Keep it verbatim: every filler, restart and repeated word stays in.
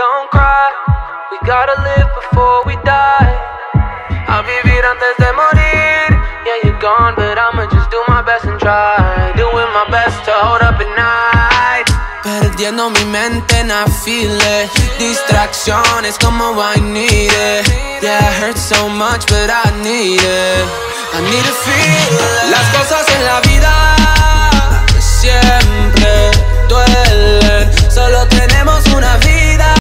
Don't cry, we gotta live before we die. I'll vivir antes de morir. Yeah, you're gone, but I'ma just do my best and try. Doing my best to hold up at night. Perdiendo mi mente en afiles. Distracciones como I need it. Yeah, it hurts so much, but I need it. I need to feel it. Las cosas en la vida